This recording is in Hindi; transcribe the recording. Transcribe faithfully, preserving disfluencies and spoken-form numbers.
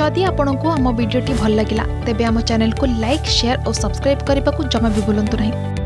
जदि आपंक आम भिडी भल लगा तेब आम चैनल को लाइक शेयर और सब्सक्राइब करने को जमा भी भूलु नहीं।